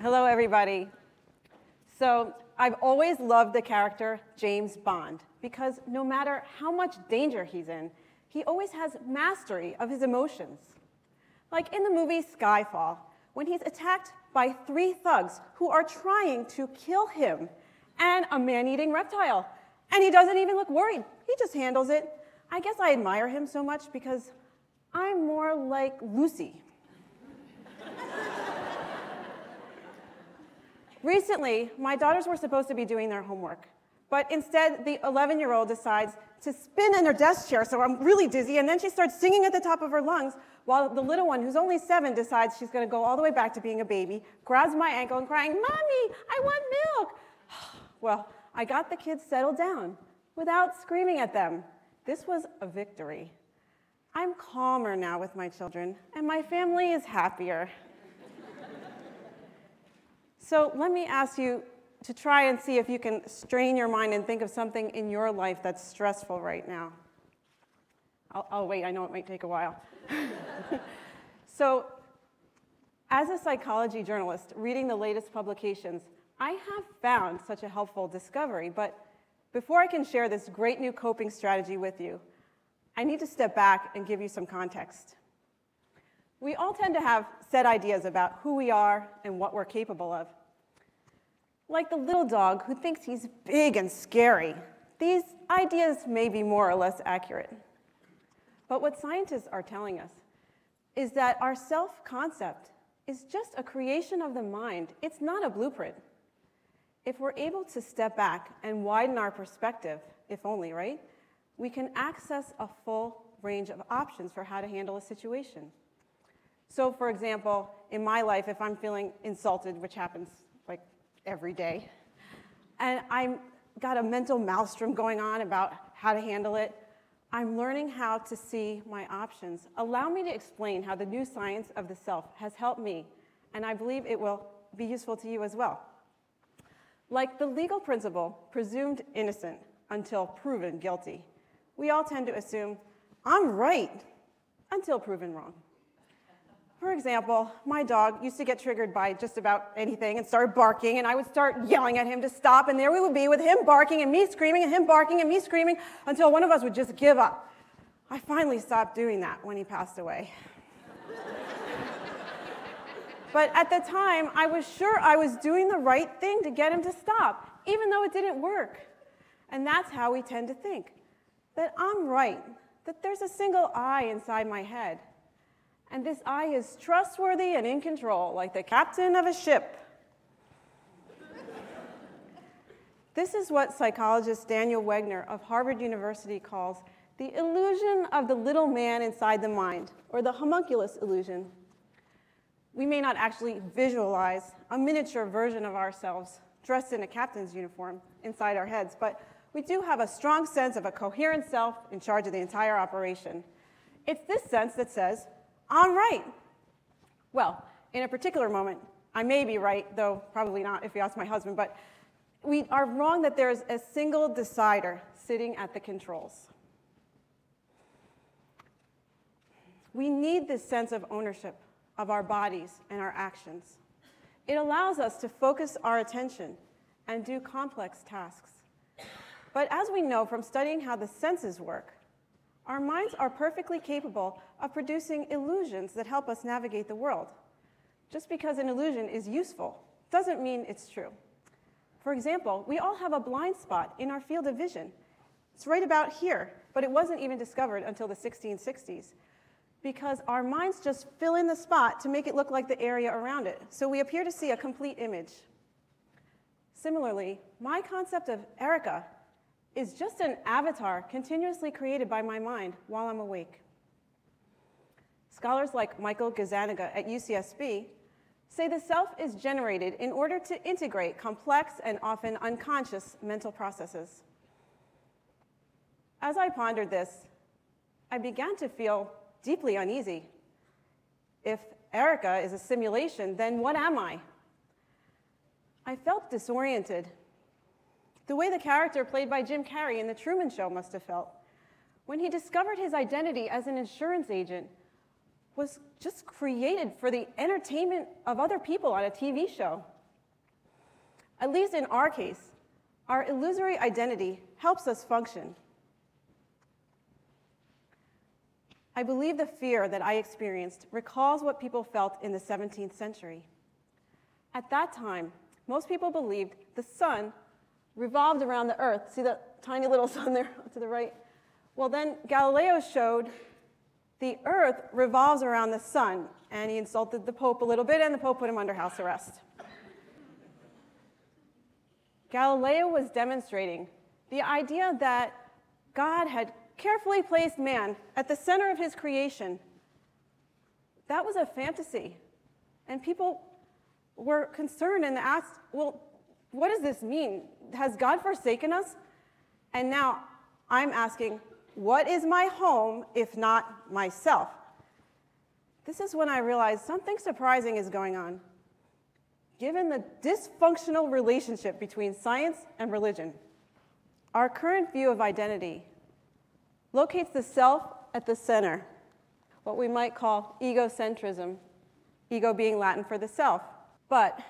Hello, everybody. So I've always loved the character James Bond, because no matter how much danger he's in, he always has mastery of his emotions. Like in the movie Skyfall, when he's attacked by three thugs who are trying to kill him and a man-eating reptile. And he doesn't even look worried. He just handles it. I guess I admire him so much because I'm more like Lucy. Recently, my daughters were supposed to be doing their homework, but instead the 11-year-old decides to spin in her desk chair, so I'm really dizzy, and then she starts singing at the top of her lungs, while the little one, who's only 7, decides she's going to go all the way back to being a baby, grabs my ankle and crying, "Mommy, I want milk!" Well, I got the kids settled down without screaming at them. This was a victory. I'm calmer now with my children, and my family is happier. So let me ask you to try and see if you can strain your mind and think of something in your life that's stressful right now. I'll wait, I know it might take a while. So, as a psychology journalist reading the latest publications, I have found such a helpful discovery, but before I can share this great new coping strategy with you, I need to step back and give you some context. We all tend to have set ideas about who we are and what we're capable of. Like the little dog who thinks he's big and scary, these ideas may be more or less accurate. But what scientists are telling us is that our self-concept is just a creation of the mind. It's not a blueprint. If we're able to step back and widen our perspective, if only, right, we can access a full range of options for how to handle a situation. So, for example, in my life, if I'm feeling insulted, which happens like every day, and I've got a mental maelstrom going on about how to handle it, I'm learning how to see my options. Allow me to explain how the new science of the self has helped me, and I believe it will be useful to you as well. Like the legal principle, presumed innocent until proven guilty, we all tend to assume, I'm right, until proven wrong. For example, my dog used to get triggered by just about anything and start barking, and I would start yelling at him to stop, and there we would be with him barking and me screaming and him barking and me screaming until one of us would just give up. I finally stopped doing that when he passed away. But at the time, I was sure I was doing the right thing to get him to stop, even though it didn't work. And that's how we tend to think, that I'm right, that there's a single I inside my head. And this I is trustworthy and in control, like the captain of a ship. This is what psychologist Daniel Wegner of Harvard University calls the illusion of the little man inside the mind, or the homunculus illusion. We may not actually visualize a miniature version of ourselves dressed in a captain's uniform inside our heads, but we do have a strong sense of a coherent self in charge of the entire operation. It's this sense that says, I'm right. Well, in a particular moment, I may be right, though probably not if you ask my husband, but we are wrong that there's a single decider sitting at the controls. We need this sense of ownership of our bodies and our actions. It allows us to focus our attention and do complex tasks. But as we know from studying how the senses work, our minds are perfectly capable of producing illusions that help us navigate the world. Just because an illusion is useful doesn't mean it's true. For example, we all have a blind spot in our field of vision. It's right about here, but it wasn't even discovered until the 1660s, because our minds just fill in the spot to make it look like the area around it, so we appear to see a complete image. Similarly, my concept of Erica is just an avatar continuously created by my mind while I'm awake. Scholars like Michael Gazzaniga at UCSB say the self is generated in order to integrate complex and often unconscious mental processes. As I pondered this, I began to feel deeply uneasy. If Erica is a simulation, then what am I? I felt disoriented, the way the character played by Jim Carrey in The Truman Show must have felt when he discovered his identity as an insurance agent was just created for the entertainment of other people on a TV show. At least in our case, our illusory identity helps us function. I believe the fear that I experienced recalls what people felt in the 17th century. At that time, most people believed the sun revolved around the earth. See that tiny little sun there to the right? Well, then Galileo showed the earth revolves around the sun, and he insulted the Pope a little bit, and the Pope put him under house arrest. Galileo was demonstrating the idea that God had carefully placed man at the center of his creation. That was a fantasy. And people were concerned and asked, well, what does this mean? Has God forsaken us? And now I'm asking, what is my home if not myself? This is when I realized something surprising is going on, given the dysfunctional relationship between science and religion. Our current view of identity locates the self at the center, what we might call egocentrism, ego being Latin for the self. But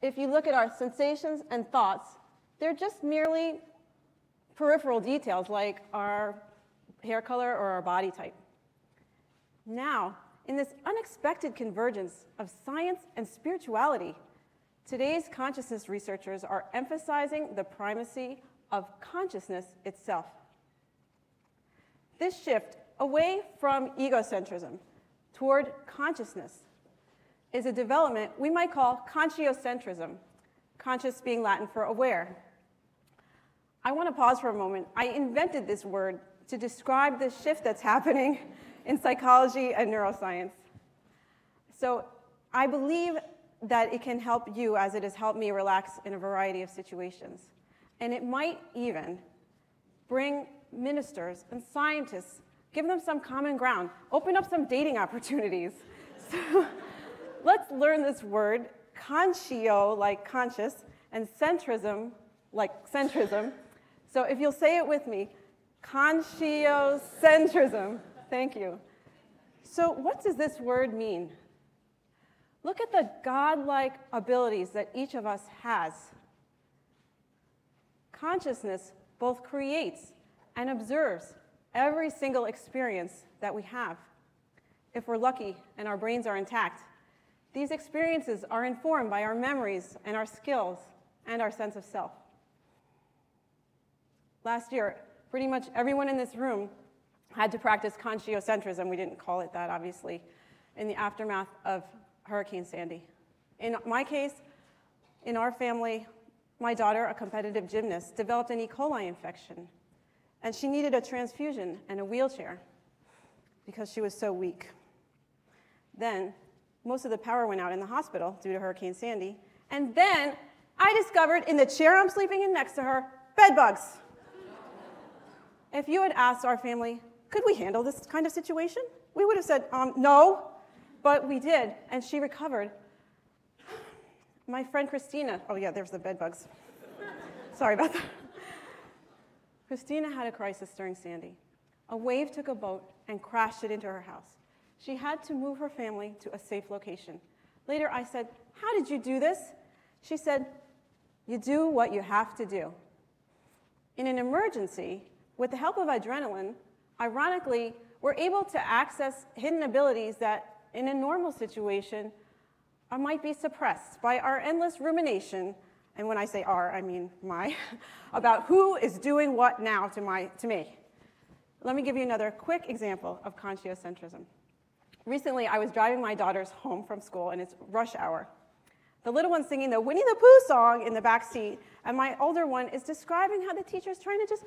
if you look at our sensations and thoughts, they're just merely peripheral details like our hair color or our body type. Now, in this unexpected convergence of science and spirituality, today's consciousness researchers are emphasizing the primacy of consciousness itself. This shift away from egocentrism toward consciousness is a development we might call consciocentrism, conscious being Latin for aware. I want to pause for a moment. I invented this word to describe the shift that's happening in psychology and neuroscience. So I believe that it can help you as it has helped me relax in a variety of situations. And it might even bring ministers and scientists, give them some common ground, open up some dating opportunities. So let's learn this word, conscio, like conscious, and centrism, like centrism. So if you'll say it with me, consciocentrism. Thank you. So what does this word mean? Look at the godlike abilities that each of us has. Consciousness both creates and observes every single experience that we have. If we're lucky and our brains are intact, these experiences are informed by our memories and our skills and our sense of self. Last year, pretty much everyone in this room had to practice consciocentrism. We didn't call it that, obviously, in the aftermath of Hurricane Sandy. In my case, in our family, my daughter, a competitive gymnast, developed an E. coli infection. And she needed a transfusion and a wheelchair because she was so weak. Then, most of the power went out in the hospital due to Hurricane Sandy. And then, I discovered in the chair I'm sleeping in next to her, bed bugs. If you had asked our family, could we handle this kind of situation? We would have said, no, but we did, and she recovered. My friend Christina, oh yeah, there's the bed bugs. Sorry about that. Christina had a crisis during Sandy. A wave took a boat and crashed it into her house. She had to move her family to a safe location. Later I said, how did you do this? She said, you do what you have to do. In an emergency, with the help of adrenaline, ironically, we're able to access hidden abilities that, in a normal situation, might be suppressed by our endless rumination. And when I say our, I mean my, about who is doing what now to me. Let me give you another quick example of consciocentrism. Recently, I was driving my daughters home from school, and it's rush hour. The little one's singing the Winnie the Pooh song in the back seat, and my older one is describing how the teacher's trying to just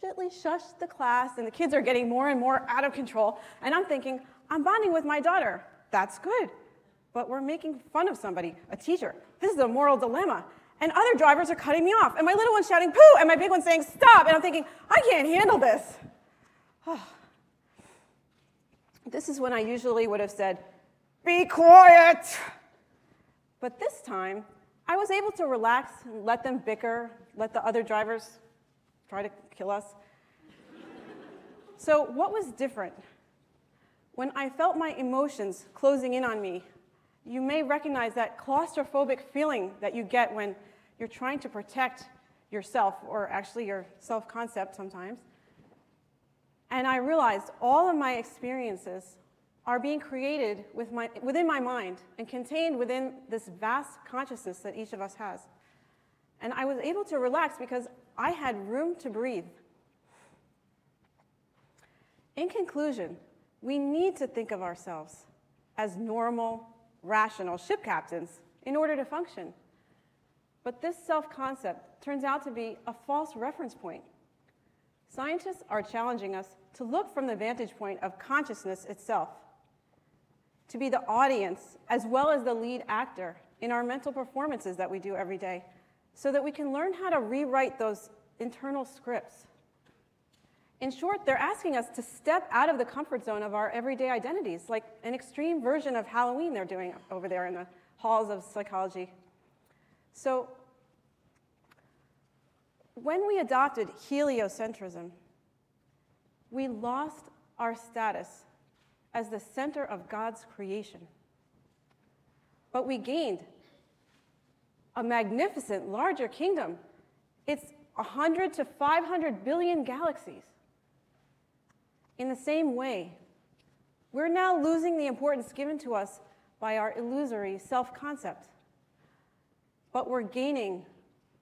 gently shush the class, and the kids are getting more and more out of control. And I'm thinking, I'm bonding with my daughter. That's good. But we're making fun of somebody, a teacher. This is a moral dilemma. And other drivers are cutting me off. And my little one's shouting, poo! And my big one's saying, stop! And I'm thinking, I can't handle this. Oh. This is when I usually would have said, be quiet! But this time, I was able to relax and let them bicker, let the other drivers try to kill us. So what was different? When I felt my emotions closing in on me, you may recognize that claustrophobic feeling that you get when you're trying to protect yourself, or actually your self-concept sometimes. And I realized all of my experiences are being created within my mind and contained within this vast consciousness that each of us has. And I was able to relax because I had room to breathe. In conclusion, we need to think of ourselves as normal, rational ship captains in order to function. But this self-concept turns out to be a false reference point. Scientists are challenging us to look from the vantage point of consciousness itself, to be the audience as well as the lead actor in our mental performances that we do every day, so that we can learn how to rewrite those internal scripts. In short, they're asking us to step out of the comfort zone of our everyday identities, like an extreme version of Halloween they're doing over there in the halls of psychology. So when we adopted heliocentrism, we lost our status as the center of God's creation. But we gained a magnificent, larger kingdom. It's 100 to 500 billion galaxies. In the same way, we're now losing the importance given to us by our illusory self-concept. But we're gaining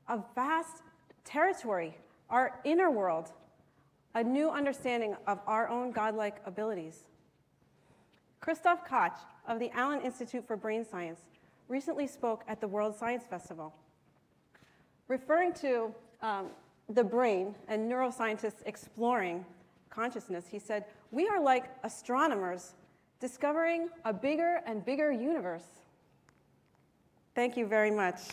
a vast territory, our inner world, a new understanding of our own godlike abilities. Christoph Koch of the Allen Institute for Brain Science recently spoke at the World Science Festival. Referring to the brain and neuroscientists exploring consciousness, he said, "We are like astronomers discovering a bigger and bigger universe." Thank you very much.